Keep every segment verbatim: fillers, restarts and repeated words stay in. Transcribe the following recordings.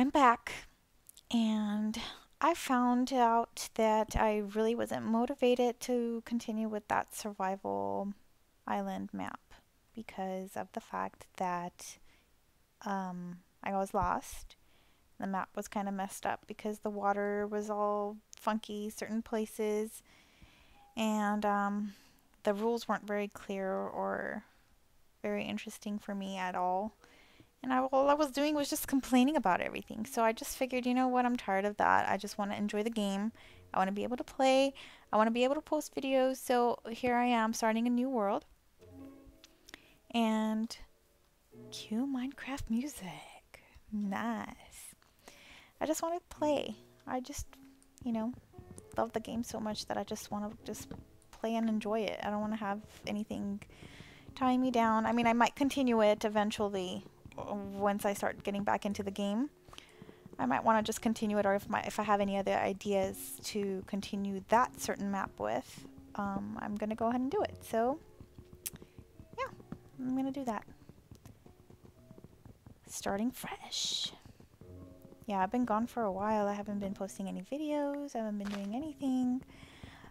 I'm back, and I found out that I really wasn't motivated to continue with that survival island map because of the fact that um, I was lost. The map was kind of messed up because the water was all funky certain places, and um, the rules weren't very clear or very interesting for me at all. And I, all I was doing was just complaining about everything. So I just figured, you know what, I'm tired of that. I just want to enjoy the game. I want to be able to play. I want to be able to post videos. So here I am, starting a new world. And cue Minecraft music. Nice. I just want to play. I just, you know, love the game so much that I just want to just play and enjoy it. I don't want to have anything tying me down. I mean, I might continue it eventually. Once I start getting back into the game, I might want to just continue it, or if my if I have any other ideas to continue that certain map with, um, I'm gonna go ahead and do it. So yeah, I'm gonna do that, starting fresh. Yeah, I've been gone for a while. I haven't been posting any videos. I haven't been doing anything.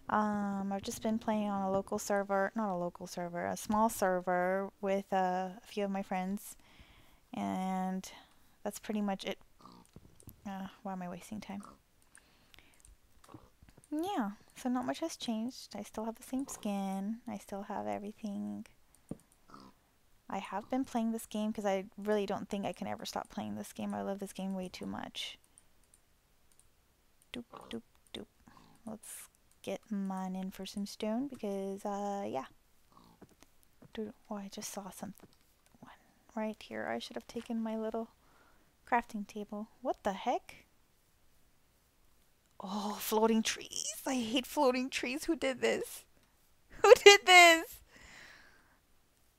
Um, I've just been playing on a local server, not a local server, a small server with uh, a few of my friends. And that's pretty much it. Uh, why am I wasting time? Yeah, so not much has changed. I still have the same skin. I still have everything. I have been playing this game because I really don't think I can ever stop playing this game. I love this game way too much. Doop, doop, doop. Let's get mine in for some stone because, uh, yeah. Dude, oh, I just saw something. Right here. I should have taken my little crafting table. What the heck? Oh, floating trees. I hate floating trees. Who did this? Who did this?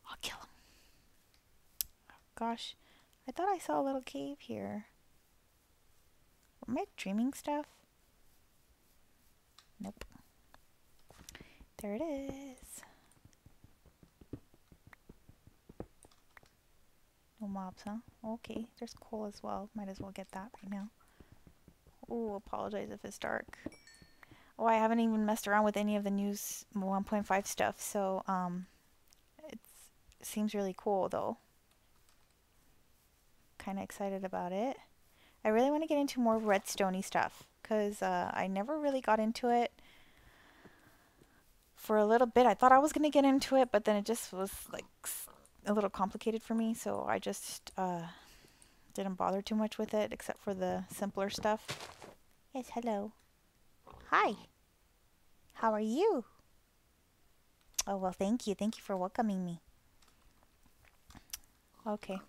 I'll kill him. Oh, gosh. I thought I saw a little cave here. Am I dreaming stuff? Nope. There it is. No mobs, huh? Okay, there's coal as well. Might as well get that right now. Ooh, apologize if it's dark. Oh, I haven't even messed around with any of the new one point five stuff, so um, it seems really cool, though. Kind of excited about it. I really want to get into more redstone-y stuff, because uh, I never really got into it. For a little bit, I thought I was going to get into it, but then it just was, like, a little complicated for me, so I just uh, didn't bother too much with it except for the simpler stuff. Yes, hello. Hi. How are you? Oh, well, thank you. Thank you for welcoming me. Okay.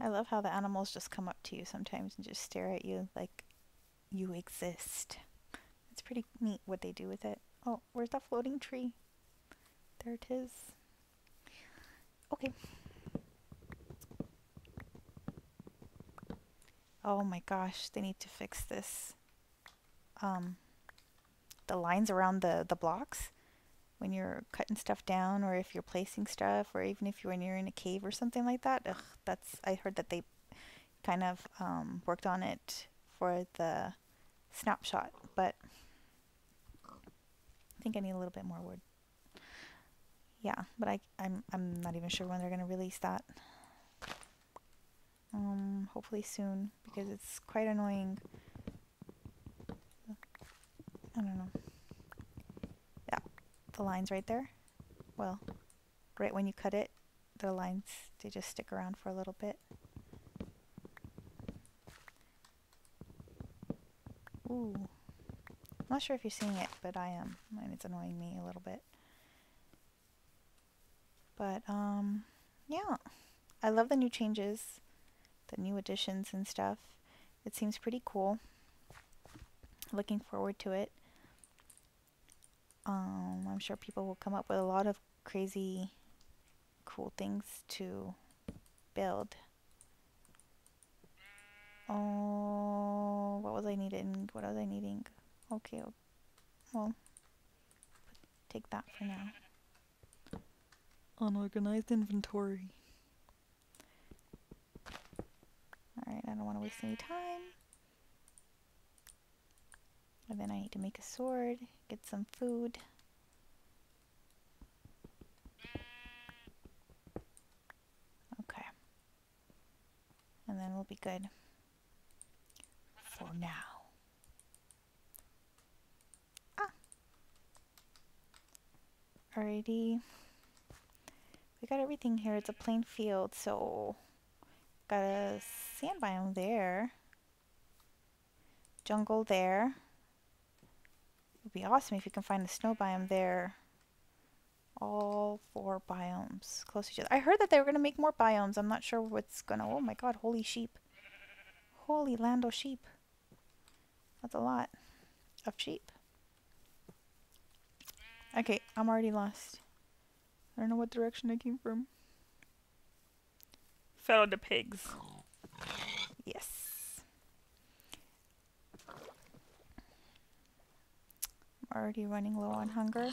I love how the animals just come up to you sometimes and just stare at you like you exist. It's pretty neat what they do with it. Oh, where's that floating tree? There it is. Okay. Oh my gosh, they need to fix this. Um, the lines around the, the blocks when you're cutting stuff down, or if you're placing stuff, or even if you're near in a cave or something like that. Ugh, that's, I heard that they kind of um, worked on it for the snapshot, but I think I need a little bit more wood. Yeah, but I, I'm, I'm not even sure when they're going to release that. Um, hopefully soon, because it's quite annoying. I don't know. Yeah, the line's right there. Well, right when you cut it, the lines, they just stick around for a little bit. Ooh. I'm not sure if you're seeing it, but I am, and it's annoying me a little bit. But, um, yeah, I love the new changes, the new additions and stuff. It seems pretty cool. Looking forward to it. Um, I'm sure people will come up with a lot of crazy, cool things to build. Oh, what was I needing? What was I needing? Okay, well, take that for now. Unorganized inventory. Alright, I don't want to waste any time. And then I need to make a sword, get some food. Okay. And then we'll be good. For now. Ah. Alrighty. We got everything here. It's a plain field, so got a sand biome there. Jungle there. It would be awesome if you can find the snow biome there. All four biomes close to each other. I heard that they were going to make more biomes. I'm not sure what's going to... Oh my god, holy sheep. Holy land o' sheep. That's a lot of sheep. Okay, I'm already lost. I don't know what direction I came from. Fell the pigs. Yes. Already running low on hunger,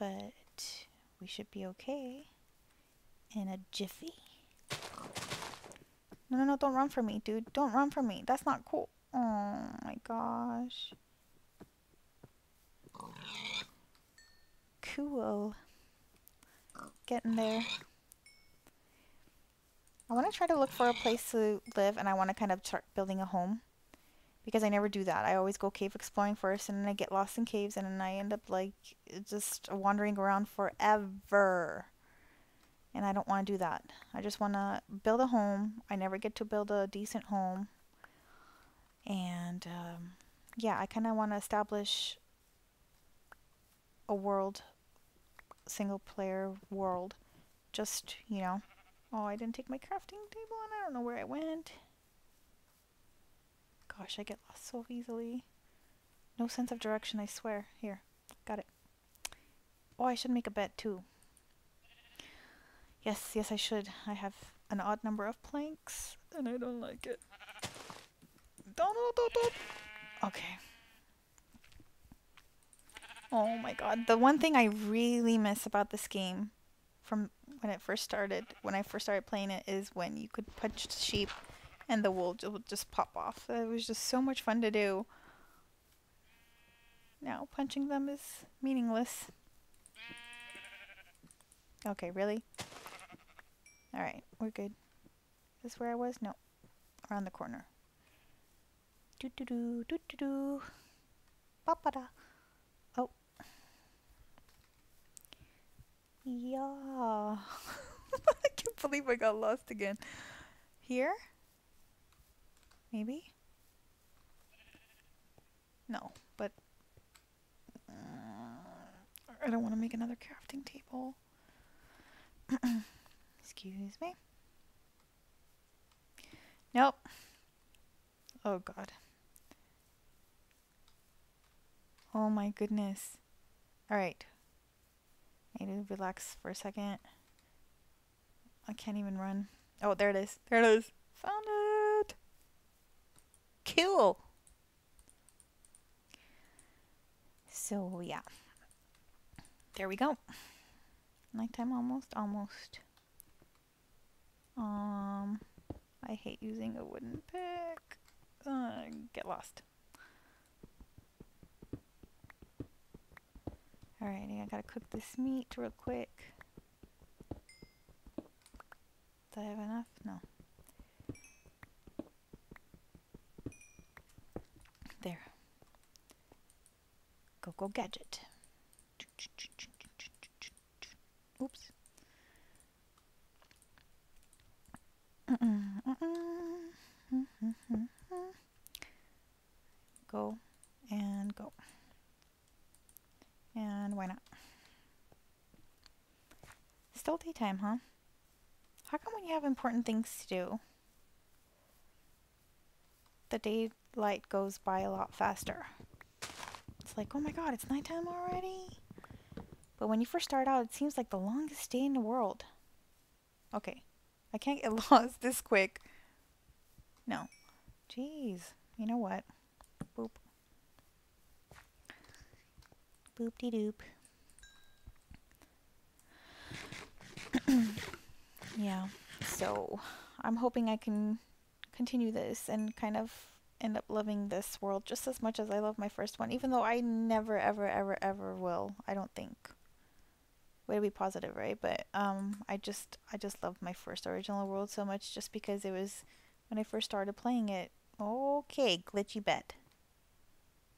but we should be okay in a jiffy. No, no, no, don't run from me, dude. Don't run from me. That's not cool. Oh my gosh. Cool. Getting there. I want to try to look for a place to live, and I want to kind of start building a home. Because I never do that. I always go cave exploring first, and then I get lost in caves, and then I end up like just wandering around forever. And I don't want to do that. I just want to build a home. I never get to build a decent home. And um, yeah, I kind of want to establish a world, single player world. Just, you know. Oh, I didn't take my crafting table, and I don't know where I went. Gosh, I get lost so easily. No sense of direction, I swear. Here, got it. Oh, I should make a bed too. Yes, yes, I should. I have an odd number of planks, and I don't like it. Don't, don't, don't. Okay. Oh my god, the one thing I really miss about this game, from when it first started, when I first started playing it, is when you could punch the sheep. And the wool will just pop off. It was just so much fun to do. Now punching them is meaningless. Okay, really? Alright, we're good. Is this where I was? No. Around the corner. Do do do do do do. Papada. Oh. Yeah. I can't believe I got lost again. Here? Maybe? No, but uh, I don't want to make another crafting table. Excuse me. Nope. Oh god. Oh my goodness. Alright. I need to relax for a second. I can't even run. Oh, there it is. There it is. Found it! Cool. So yeah, there we go. Nighttime almost, almost. Um, I hate using a wooden pick. Uh, get lost. Alrighty, I gotta cook this meat real quick. Do I have enough? No. There. Go, go, gadget. Oops. Go and go. And why not? Still daytime, huh? How come when you have important things to do, the day light goes by a lot faster? It's like, oh my god, it's nighttime already. But when you first start out, it seems like the longest day in the world. Okay, I can't get lost this quick. No, jeez. You know what? Boop, boop de doop. Yeah. So I'm hoping I can continue this and kind of end up loving this world just as much as I love my first one, even though I never ever ever ever will, I don't think. Way to be positive, right? But um I just I just loved my first original world so much, just because it was when I first started playing it. Okay, glitchy bed.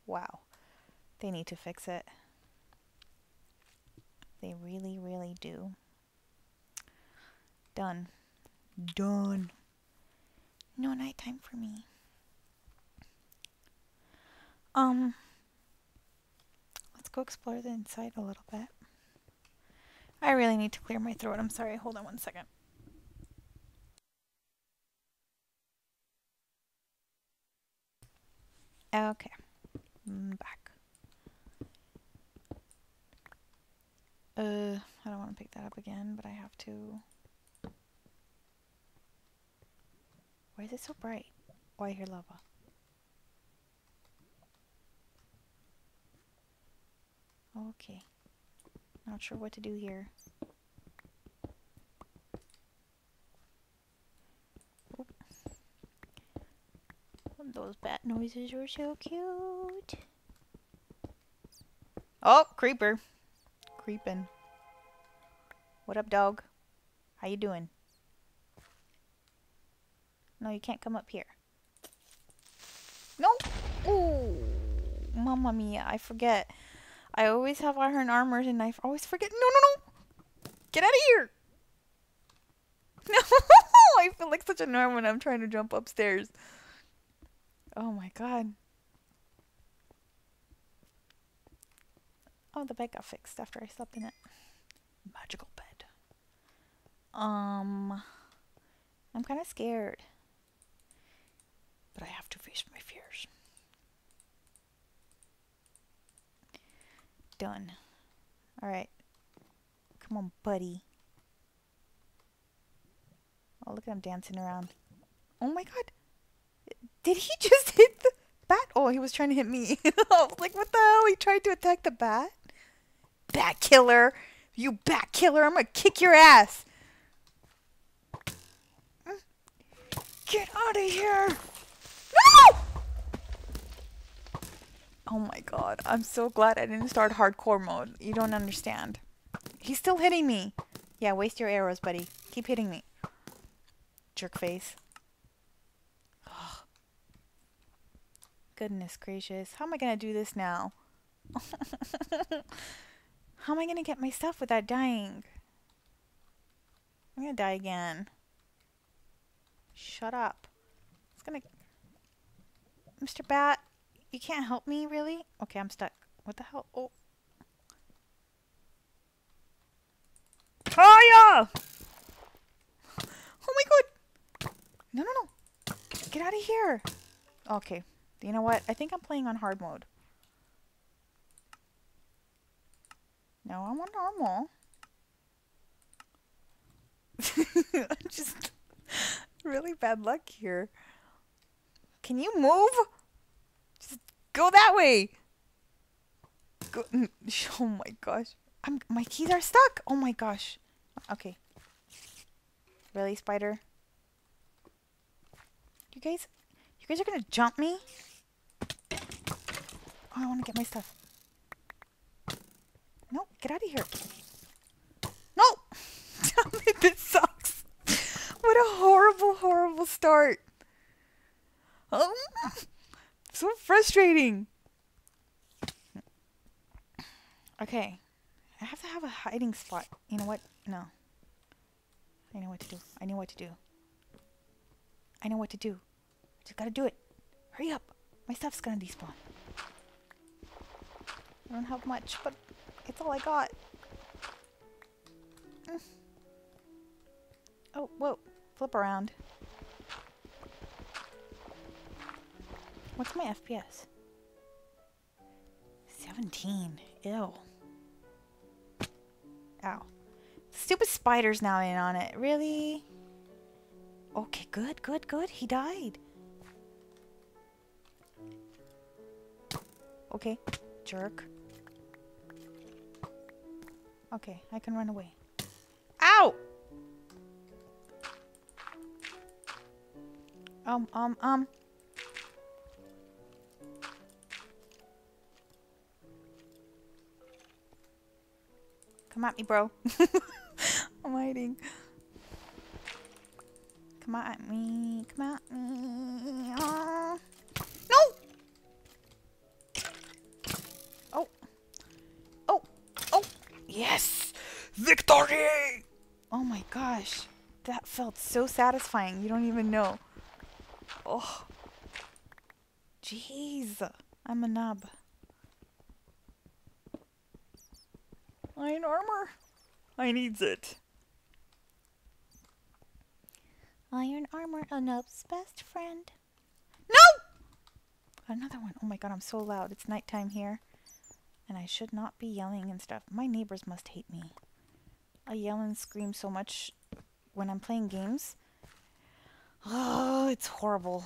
Wow. They need to fix it. They really, really do. Done. Done. No nighttime for me. Um let's go explore the inside a little bit. I really need to clear my throat. I'm sorry. Hold on one second. Okay. I'm back. Uh, I don't want to pick that up again, but I have to. Why is it so bright? Oh, I hear lava. Okay. Not sure what to do here. Oop. Those bat noises were so cute. Oh, creeper. Creeping. What up, dog? How you doing? No, you can't come up here. No! Ooh! Mamma mia, I forget. I always have iron armor and I always forget. No, no, no! Get out of here! No! I feel like such a nerd when I'm trying to jump upstairs. Oh my god. Oh, the bed got fixed after I slept in it. Magical bed. Um, I'm kind of scared. But I have to face my fears. Done. Alright. Come on, buddy. Oh, look at him dancing around. Oh my god. Did he just hit the bat? Oh, he was trying to hit me. I was like, what the hell? He tried to attack the bat? Bat killer. You bat killer. I'm gonna kick your ass. Get out of here. No! Oh my god, I'm so glad I didn't start hardcore mode. You don't understand. He's still hitting me. Yeah, waste your arrows, buddy. Keep hitting me. Jerk face. Oh. Goodness gracious. How am I going to do this now? How am I going to get my stuff without dying? I'm going to die again. Shut up. It's going to... Mister Bat. You can't help me, really? Okay, I'm stuck. What the hell? Oh. Fire! Oh my god! No, no, no. Get out of here. Okay. You know what? I think I'm playing on hard mode. No, I'm on normal. I'm just really bad luck here. Can you move? Go that way! Go, oh my gosh. I'm, my keys are stuck! Oh my gosh. Okay. Really, spider? You guys? You guys are gonna jump me? Oh, I wanna get my stuff. No, get out of here. No! This sucks! What a horrible, horrible start. Oh! So frustrating. Okay. I have to have a hiding spot. You know what? No. I know what to do. I know what to do. I know what to do. I just gotta do it. Hurry up. My stuff's gonna despawn. I don't have much, but it's all I got. Mm. Oh, whoa. Flip around. What's my F P S? seventeen. Ew. Ow. Stupid spider's now in on it. Really? Okay, good, good, good. He died. Okay. Jerk. Okay, I can run away. Ow! Um, um, um. Come at me, bro. I'm hiding. Come at me. Come at me. Uh, no! Oh. Oh. Oh. Yes! Victory! Oh my gosh. That felt so satisfying. You don't even know. Oh. Jeez. I'm a nub. Iron armor. I needs it. Iron armor, a nub's best friend. No! Another one. Oh my god, I'm so loud. It's nighttime here. And I should not be yelling and stuff. My neighbors must hate me. I yell and scream so much when I'm playing games. Oh, it's horrible.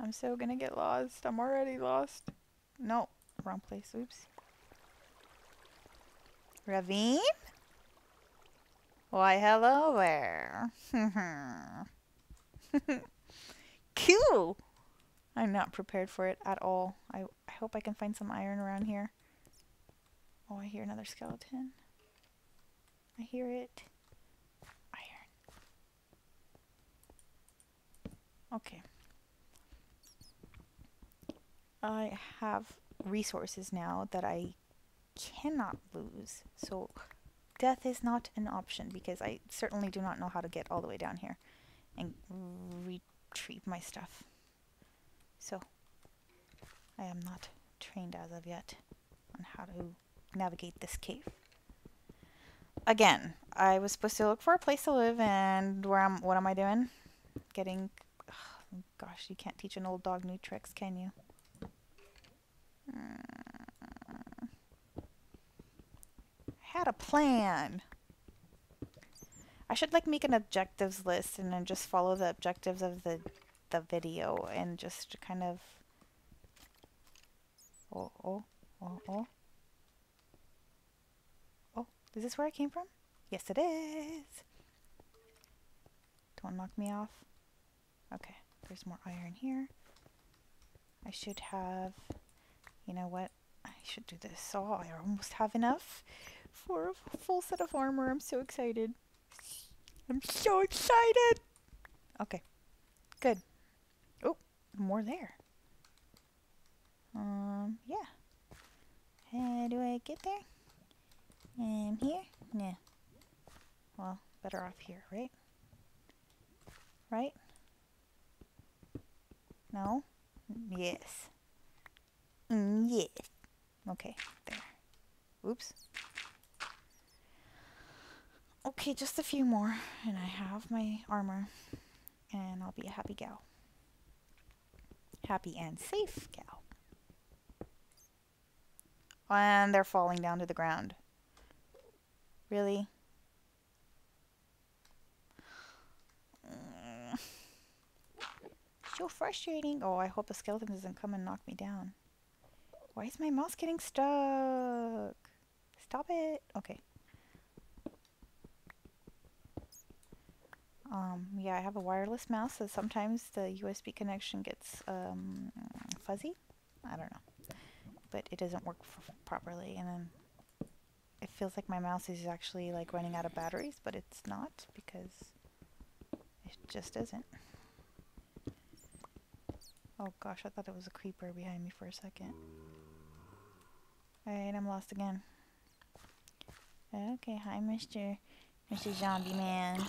I'm so gonna get lost. I'm already lost. No, wrong place. Oops. Ravine? Why, hello there. Cool! I'm not prepared for it at all. I, I hope I can find some iron around here. Oh, I hear another skeleton. I hear it. Iron. Okay. I have resources now that I cannot lose, so death is not an option because I certainly do not know how to get all the way down here and retrieve my stuff. So I am not trained as of yet on how to navigate this cave. Again, I was supposed to look for a place to live, and where am what am I doing? Getting oh, gosh, you can't teach an old dog new tricks, can you? I had a plan. I should like make an objectives list and then just follow the objectives of the the video and just kind of oh oh oh oh oh is this where I came from? Yes it is. Don't knock me off. Okay, there's more iron here. I should have. You know what? I should do this. Oh, I almost have enough for a full set of armor. I'm so excited. I'm so excited! Okay. Good. Oh, more there. Um, yeah. How do I get there? And here? Nah. Well, better off here, right? Right? No? Yes. Mm, yeah. Okay, there. Oops. Okay, just a few more, and I have my armor, and I'll be a happy gal. Happy and safe gal. And they're falling down to the ground. Really? Mm. So frustrating. Oh, I hope a skeleton doesn't come and knock me down. Why is my mouse getting stuck? Stop it. Okay. Um, yeah, I have a wireless mouse, so sometimes the U S B connection gets um, fuzzy. I don't know. But it doesn't work f properly, and then it feels like my mouse is actually like running out of batteries, but it's not because it just isn't. Oh gosh, I thought it was a creeper behind me for a second. Alright, I'm lost again. Okay, hi Mister Mister Zombie Man.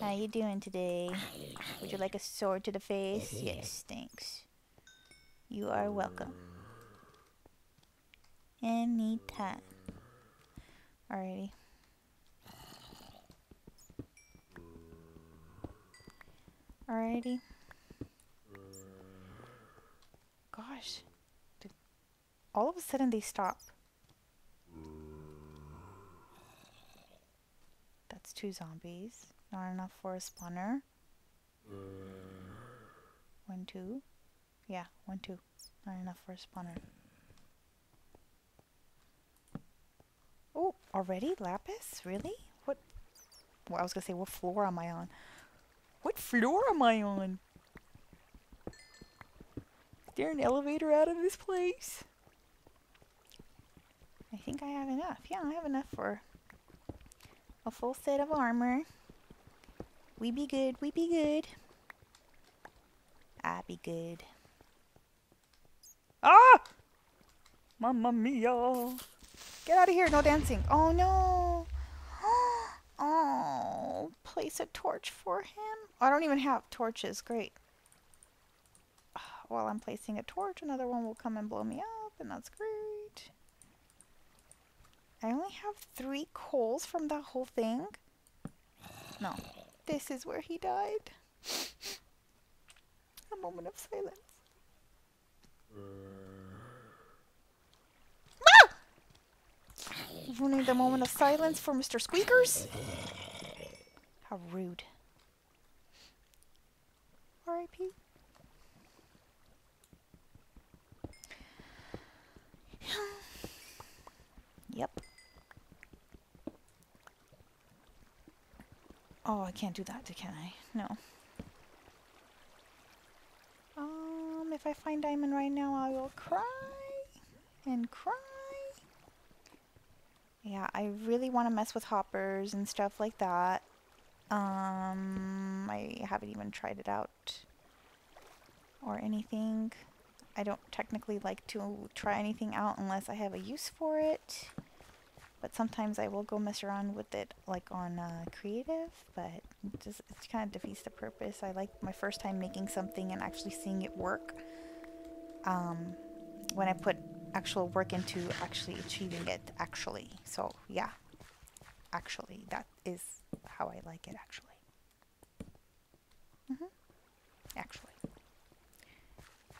How you doing today? Would you like a sword to the face? Yes, thanks. You are welcome. Anytime. Alrighty. Alrighty. Gosh. Did all of a sudden they stop. That's two zombies. Not enough for a spawner. One, two. Yeah, one, two. Not enough for a spawner. Already? Lapis? Really? What? Well, I was going to say, what floor am I on? What floor am I on? Is there an elevator out of this place? I think I have enough. Yeah, I have enough for a full set of armor. We be good. We be good. I be good. Ah! Mamma mia! Get out of here! No dancing! Oh no! Oh! Place a torch for him? I don't even have torches. Great. While I'm placing a torch, another one will come and blow me up, and that's great. I only have three coals from that whole thing. No. This is where he died. A moment of silence. Ah! You need a moment of silence for Mister Squeakers? How rude. R I P Yep. Oh, I can't do that, can I? No. Um, if I find diamond right now, I will cry and cry. Yeah, I really want to mess with hoppers and stuff like that. Um, I haven't even tried it out or anything. I don't technically like to try anything out unless I have a use for it. But sometimes I will go mess around with it, like on uh, creative, but it, just, it kind of defeats the purpose. I like my first time making something and actually seeing it work. Um, when I put actual work into actually achieving it, actually. So, yeah. Actually, that is how I like it, actually. Mm-hmm. Actually.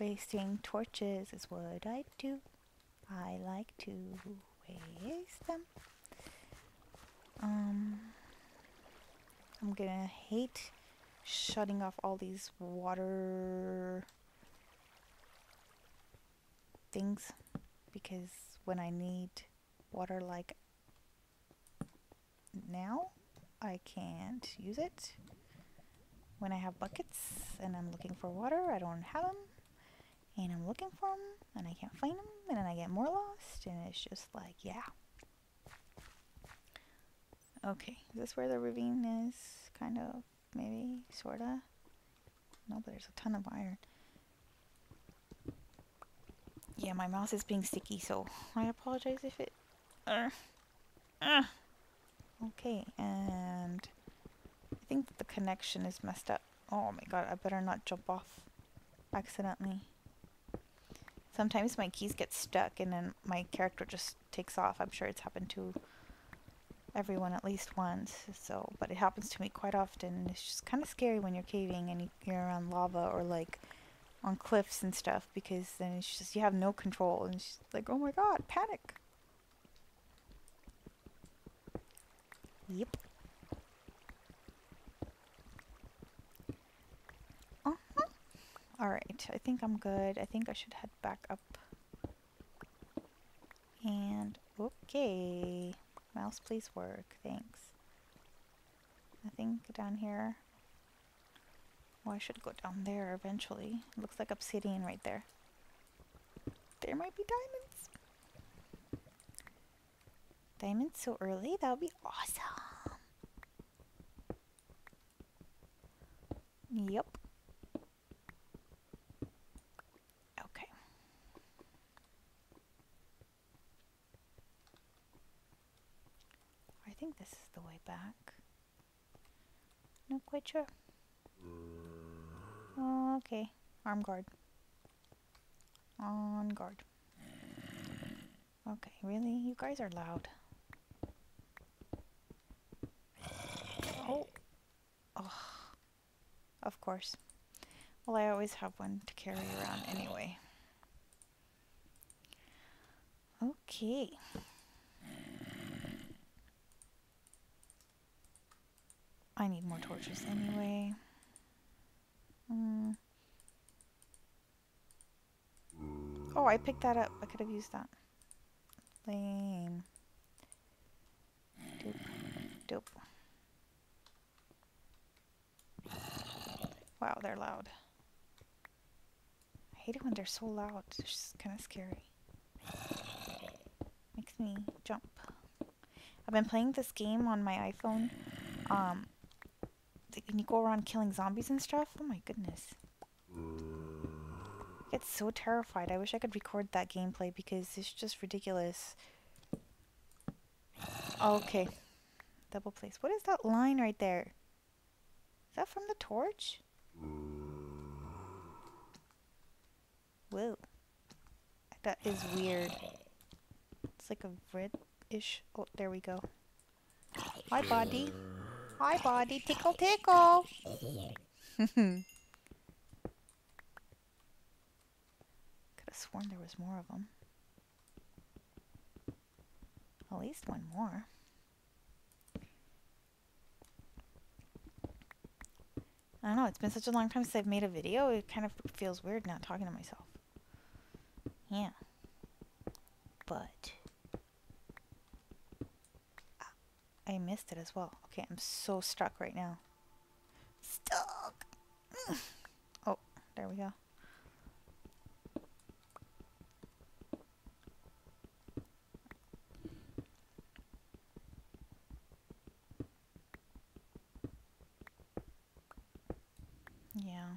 Wasting torches is what I do. I like to... waste them. Um, I'm gonna hate shutting off all these water things because when I need water like now, I can't use it. When I have buckets and I'm looking for water, I don't have them. And I'm looking for them, and I can't find them, and then I get more lost, and it's just like, yeah. Okay, is this where the ravine is? Kind of, maybe, sorta? No, but there's a ton of iron. Yeah, my mouse is being sticky, so I apologize if it... Uh, uh. Okay, and... I think the connection is messed up. Oh my god, I better not jump off accidentally. Sometimes my keys get stuck and then my character just takes off. I'm sure it's happened to everyone at least once. So, but it happens to me quite often. It's just kind of scary when you're caving and you're around lava or like on cliffs and stuff because then it's just you have no control and it's just like, oh my god, panic. Yep. Alright, I think I'm good. I think I should head back up. And, okay. Mouse, please work. Thanks. Nothing down here. Well, I should go down there eventually. It looks like obsidian right there. There might be diamonds. Diamonds so early? That would be awesome. Yep. I think this is the way back. Not quite sure. Oh, okay. Arm guard. On guard. Okay, really? You guys are loud. Oh. Oh. Of course. Well, I always have one to carry around anyway. Okay. I need more torches anyway. Mm. Oh, I picked that up. I could have used that. Lame. Dope. Wow, they're loud. I hate it when they're so loud. It's just kind of scary. Makes me jump. I've been playing this game on my iPhone. Um, and you go around killing zombies and stuff. Oh my goodness. I get so terrified. I wish I could record that gameplay because it's just ridiculous. Okay. Double place. What is that line right there? Is that from the torch? Whoa. That is weird. It's like a red-ish... Oh, there we go. Hi, body. Hi, body. Tickle, tickle. Could have sworn there was more of them. At least one more. I don't know, it's been such a long time since I've made a video, it kind of feels weird not talking to myself. Yeah. But. Ah, I missed it as well. Okay, I'm so stuck right now. Stuck! Oh, there we go. Yeah.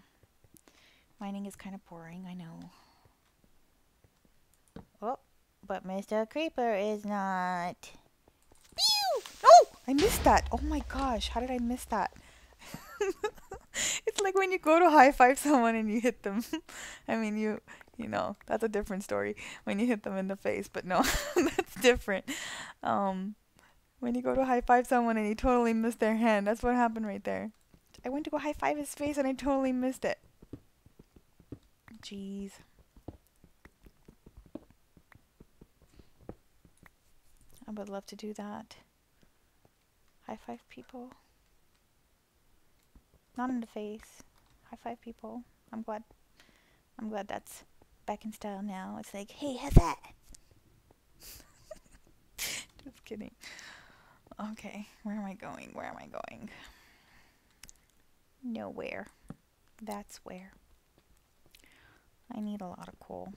Mining is kind of boring, I know. Oh, but Mister Creeper is not. Pew! No! I missed that! Oh my gosh, how did I miss that? It's like when you go to high-five someone and you hit them. I mean, you you know, that's a different story when you hit them in the face, but no, that's different. Um, when you go to high-five someone and you totally miss their hand, that's what happened right there. I went to go high-five his face and I totally missed it. Jeez. I would love to do that. High-five people. Not in the face. High-five people. I'm glad. I'm glad that's back in style now. It's like, hey, how's that? Just kidding. Okay, where am I going? Where am I going? Nowhere. That's where. I need a lot of coal.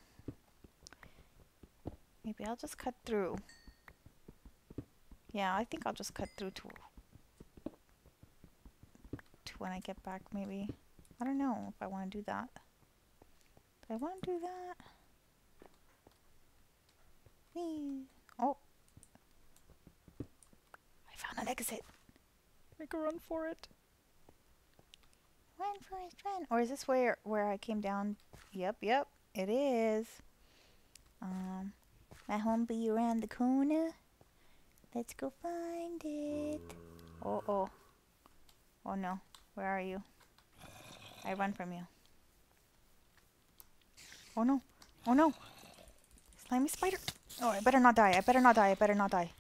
Maybe I'll just cut through. Yeah, I think I'll just cut through to, to when I get back, maybe. I don't know if I want to do that. Do I want to do that? Me. Oh. I found an exit. Make a run for it. Run, Forest, run. Or is this where where I came down? Yep, yep, it is. Um, my home be around the corner. Let's go find it. Oh, oh. Oh, no. Where are you? I run from you. Oh, no. Oh, no. Slimy spider. Oh, I better not die. I better not die. I better not die.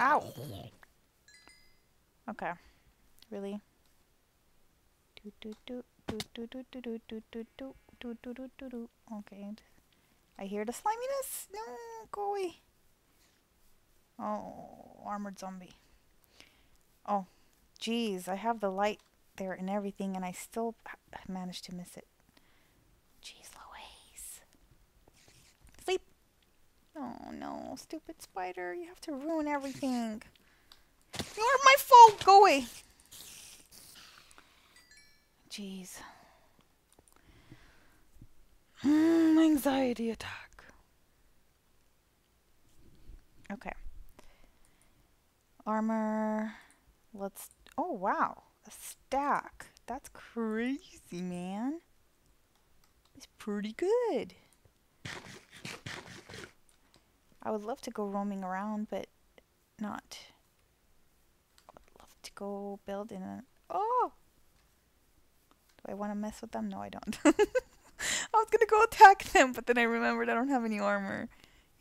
Ow. Okay. Really? Do do do do do do do do do do do do do do do. Okay. I hear the sliminess. No, go away. Oh, armored zombie. Oh, jeez. I have the light there and everything, and I still managed to miss it. Jeez Louise. Sleep. Oh no, stupid spider! You have to ruin everything. You're my fault! Go away! Jeez. Mm, anxiety attack. Okay. Armor. Let's... Oh, wow. A stack. That's crazy, man. It's pretty good. I would love to go roaming around, but not... to go build in an... Oh! Do I want to mess with them? No, I don't. I was going to go attack them, but then I remembered I don't have any armor.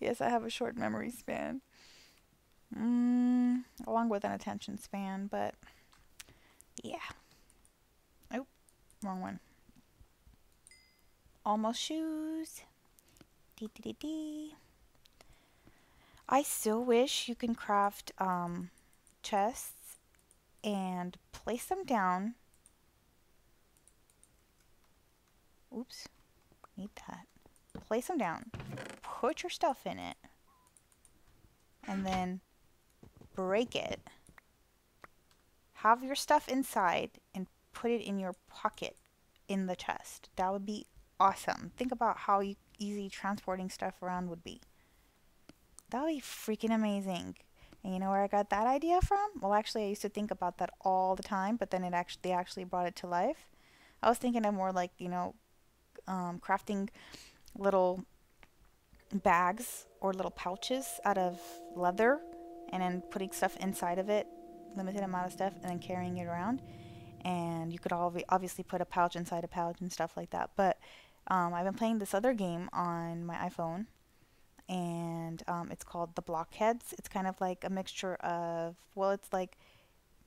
Yes, I have a short memory span. Mm, along with an attention span, but... Yeah. Oh, wrong one. Almost shoes. Dee dee dee dee. I still wish you can craft um, chests and place them down. Oops, need that. Place them down, put your stuff in it, and then break it. Have your stuff inside and put it in your pocket in the chest. That would be awesome. Think about how you easy transporting stuff around would be. That would be freaking amazing. And you know where I got that idea from? Well, actually, I used to think about that all the time, but then it actually they actually brought it to life. I was thinking of more like, you know, um, crafting little bags or little pouches out of leather and then putting stuff inside of it, limited amount of stuff, and then carrying it around. And you could all obviously put a pouch inside a pouch and stuff like that. But um, I've been playing this other game on my iPhone, and um, it's called The Blockheads. It's kind of like a mixture of, well, it's like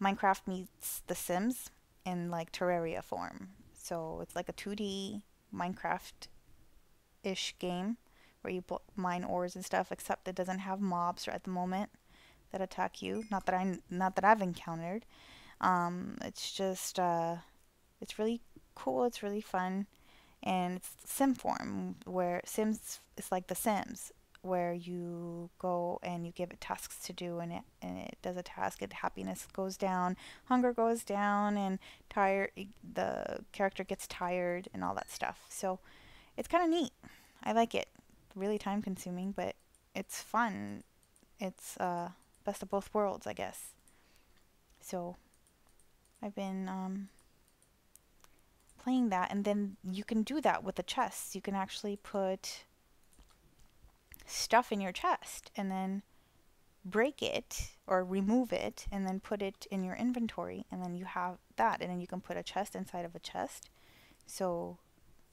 Minecraft meets The Sims in like Terraria form. So it's like a two D Minecraft-ish game where you mine ores and stuff, except it doesn't have mobs at the moment that attack you. Not that I, not that I've encountered. Um, it's just, uh, it's really cool, it's really fun, and it's sim form, where Sims, it's like The Sims, where you go and you give it tasks to do, and it, and it does a task, and happiness goes down, hunger goes down, and tired, the character gets tired, and all that stuff. So, it's kind of neat. I like it. Really time consuming, but it's fun. It's, uh, best of both worlds, I guess. So, I've been um, playing that, and then you can do that with the chests. You can actually put stuff in your chest and then break it or remove it and then put it in your inventory, and then you have that, and then you can put a chest inside of a chest. So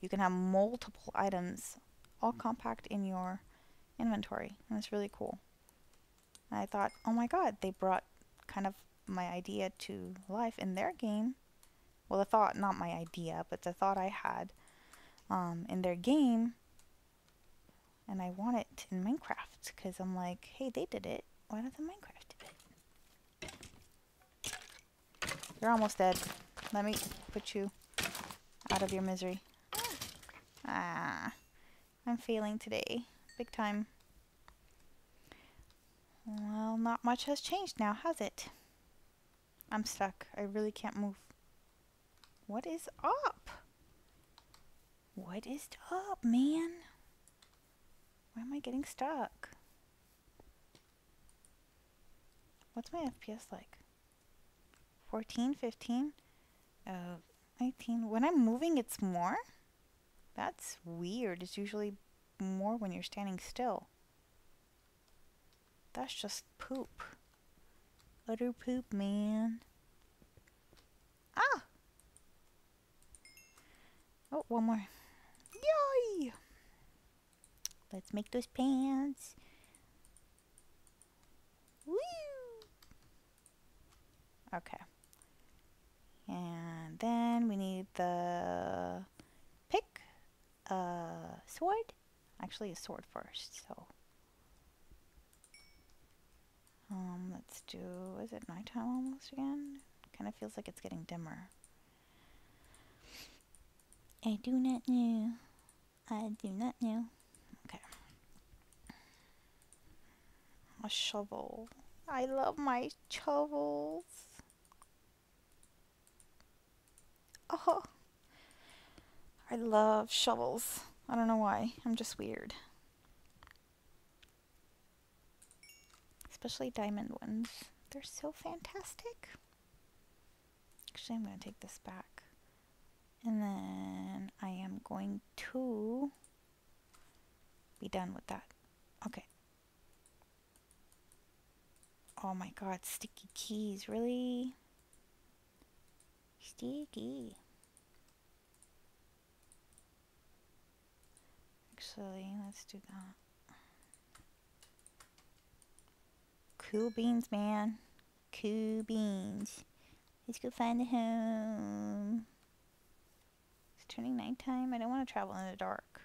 you can have multiple items all compact in your inventory, and it's really cool. And I thought, oh my god, they brought kind of my idea to life in their game. Well, the thought, not my idea, but the thought I had um, in their game, and I want it in Minecraft, because I'm like, hey, they did it, why doesn't Minecraft do it? You're almost dead. Let me put you out of your misery. Ah, I'm failing today, big time. Well, not much has changed now, has it? I'm stuck. I really can't move. What is up? What is up, man? Why am I getting stuck? What's my F P S like? fourteen? fifteen? Uh, nineteen? When I'm moving, it's more? That's weird. It's usually more when you're standing still. That's just poop. Utter poop, man. Ah! Oh, one more. Yay! Let's make those pants. Woo! Okay. And then we need the pick, a sword. Actually, a sword first, so. Um, let's do, is it nighttime almost again? Kind of feels like it's getting dimmer. I do not know. I do not know. Okay. A shovel. I love my shovels. Oh. I love shovels. I don't know why. I'm just weird. Especially diamond ones. They're so fantastic. Actually, I'm going to take this back. And then I am going to be done with that. Okay. Oh my god, sticky keys. Really? Sticky. Actually, let's do that. Cool beans, man. Cool beans. Let's go find the home. It's turning nighttime. I don't want to travel in the dark.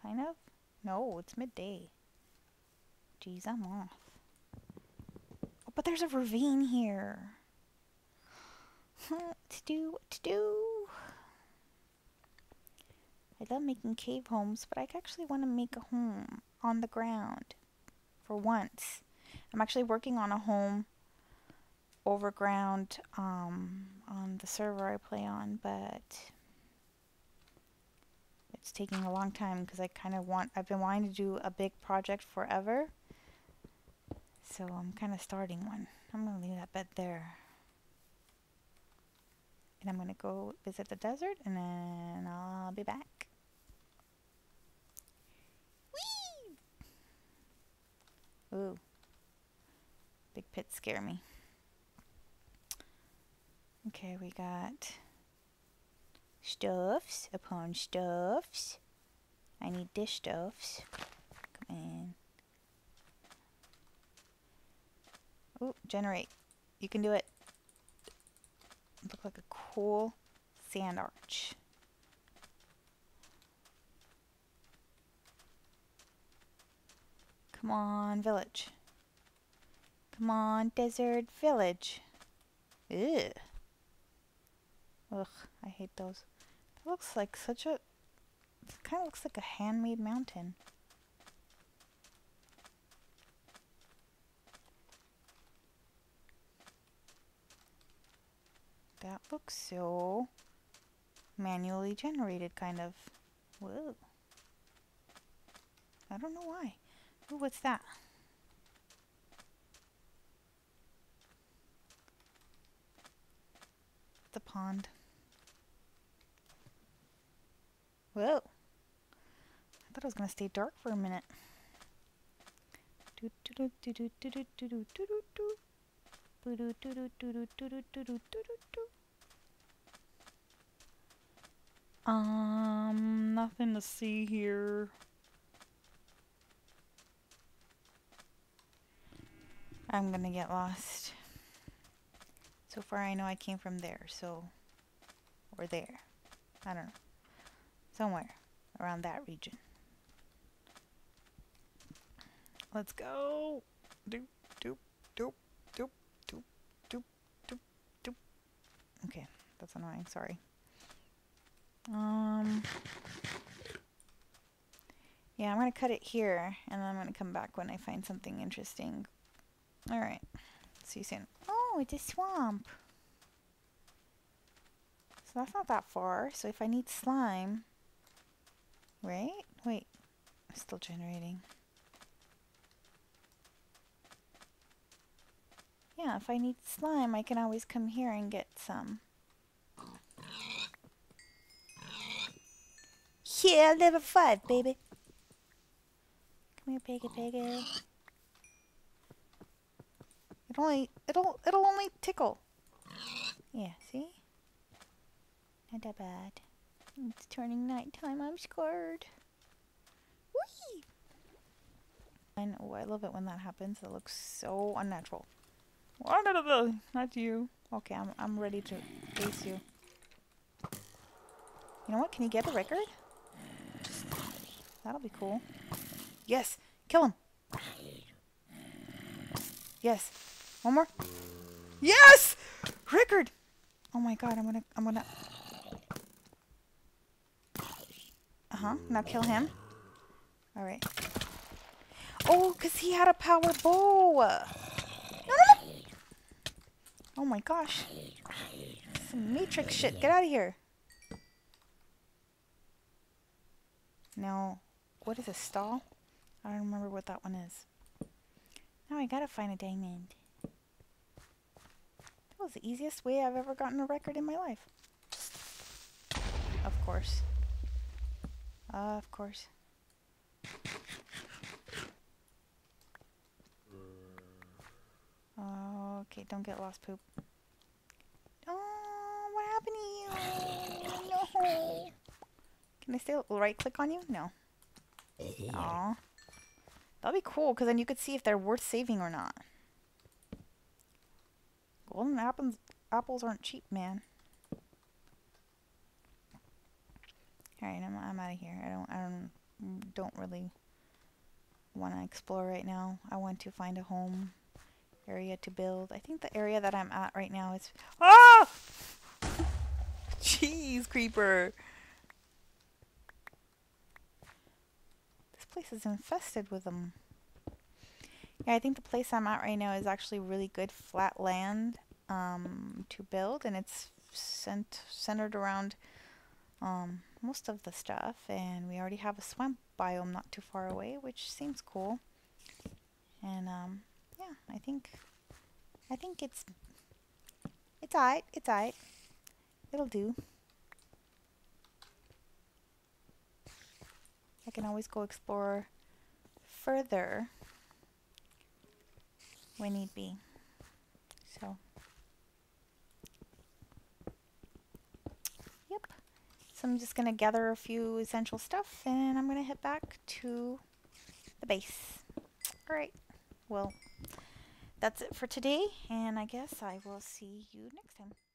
Kind of? No, it's midday. Jeez, I'm off. Oh, but there's a ravine here. What to do? What to do? I love making cave homes, but I actually want to make a home on the ground for once. I'm actually working on a home over ground um, on the server I play on, but it's taking a long time because I kind of want, I've been wanting to do a big project forever. So I'm kind of starting one. I'm going to leave that bed there. And I'm going to go visit the desert and then I'll be back. Whee! Ooh. Big pits scare me. Okay, we got stuffs upon stuffs. I need dish stuffs. Come in. Ooh, generate. You can do it. Look like a cool sand arch. Come on, village. Come on, desert village. Ugh. Ugh, I hate those. That looks like such a... It kind of looks like a handmade mountain. That looks so manually generated, kind of. Whoa. I don't know why. Ooh, what's that? The pond. Whoa. I thought I was gonna stay dark for a minute. Do do do do do do do do do do. Do do do do do do do do do. Um, nothing to see here. I'm gonna get lost. So far I know I came from there, so... Or there. I don't know. Somewhere around that region. Let's go! Doop, doop, doop, doop, doop, doop, doop, doop. Okay, that's annoying, sorry. Um, yeah, I'm gonna cut it here, and then I'm gonna come back when I find something interesting. Alright, see you soon. Oh, it's a swamp! So that's not that far, so if I need slime... Right? Wait, I'm still generating. Yeah, if I need slime, I can always come here and get some. Yeah, level five, baby. Come here, piggy, piggy. It only, it'll, it'll only tickle. Yeah, see? Not that bad. It's turning nighttime. I'm scared. Whee! And oh, I love it when that happens. It looks so unnatural. Not you. Okay, I'm, I'm ready to face you. You know what? Can you get the record? That'll be cool. Yes! Kill him! Yes! One more! Yes! Record! Oh my god, I'm gonna... I'm gonna... Uh-huh. Now kill him. Alright. Oh, because he had a power bow! Oh my gosh. Some Matrix shit. Get out of here. Now, what is a stall? I don't remember what that one is. Now I gotta find a diamond. That was the easiest way I've ever gotten a record in my life. Of course. Uh, of course. Oh, okay, don't get lost, poop. Oh, what happened to you? No. Can I still right-click on you? No. Aw. That'd be cool, because then you could see if they're worth saving or not. Golden apples, apples aren't cheap, man. All right, I'm I'm out of here. I don't I don't don't really want to explore right now. I want to find a home area to build. I think the area that I'm at right now is... Oh! Jeez, creeper! This place is infested with them. Yeah, I think the place I'm at right now is actually really good flat land um, to build, and it's cent centered around um, most of the stuff, and we already have a swamp biome not too far away, which seems cool. And um, yeah, I think I think it's it's alright, it's alright, it'll do. I can always go explore further when need be. So, yep. So I'm just gonna gather a few essential stuff, and I'm gonna head back to the base. All right. Well, that's it for today, and I guess I will see you next time.